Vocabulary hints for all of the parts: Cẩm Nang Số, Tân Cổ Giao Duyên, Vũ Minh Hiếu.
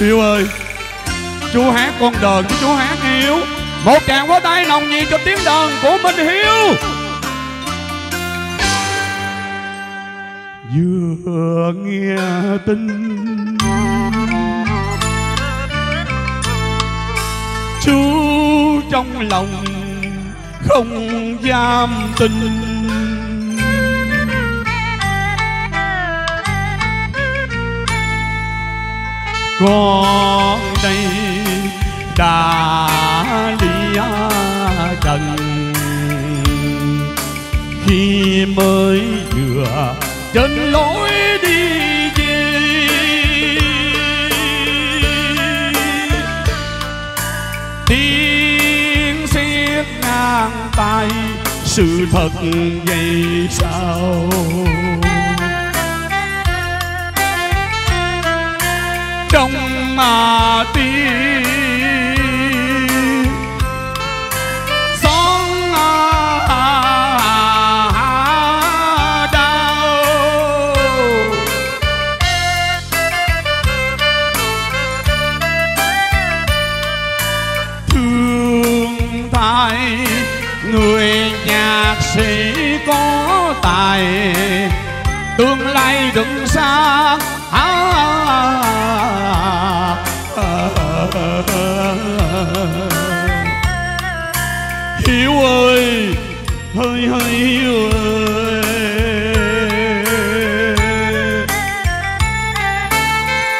Hiếu ơi, chú hát con đờn chú hát Hiếu. Một tràng vỗ tay nồng nhiệt cho tiếng đờn của Minh Hiếu. Vừa nghe tin chú trong lòng không dám tin, con đây đã lìa trần khi mới vừa trên lối đi về. Tiếng xiết ngang tay sự thật vậy sao? Trong mà tiếng sóng đau thương thay người nhạc sĩ có tài tương lai đừng xa. Hiếu ơi, hơi hơi Hiếu ơi,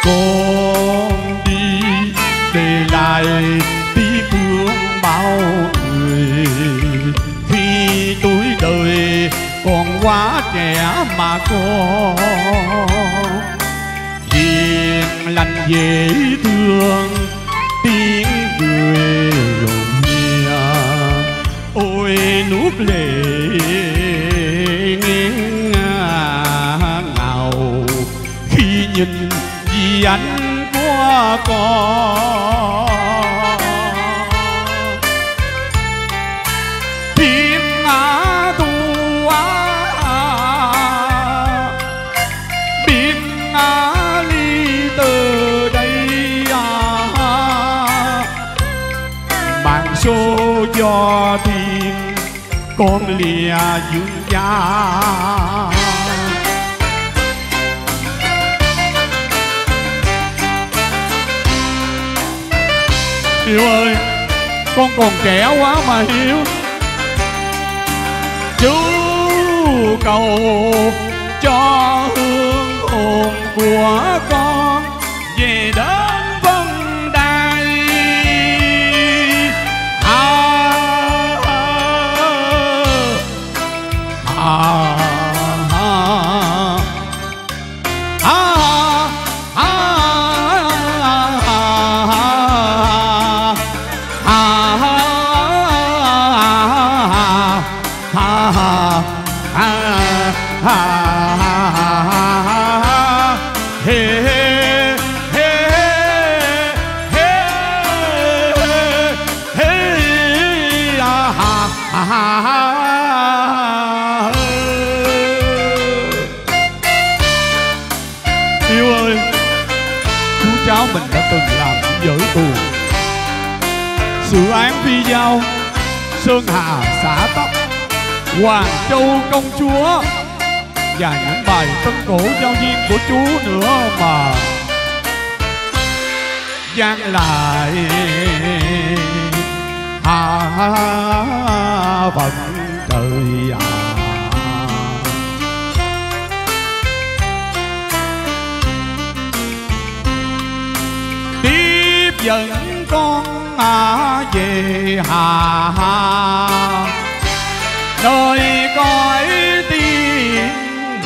con đi để lại tí thương bao người khi tuổi đời còn quá trẻ mà con hiền lành dễ thương tiếng cười nhẹ. Ôi nuốt lệ nghiêng ngào khi nhìn di ảnh của con. Tiếng á thu á biên á ly từ đây bạn số do thiên con lìa dương gian. Hiếu ơi, con còn trẻ quá mà Hiếu, chú cầu cho hương hồn của con về đó. Hiếu ơi, chú cháu mình đã từng làm những giới tù sự án phi dao, Sơn Hà xã tóc, Hoàng Châu công chúa và những bài tân cổ giao duyên của chú nữa mà gian lại hạ vận trời ạ. Tiếp dẫn con về hà nơi cõi tiên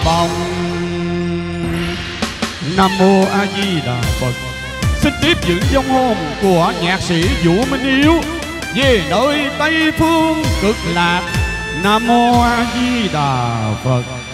vọng. Nam Mô A Di Đà Phật. Xin tiếp dẫn vong hồn của nhạc sĩ Vũ Minh Hiếu về nơi Tây Phương Cực Lạc. Nam Mô A Di Đà Phật.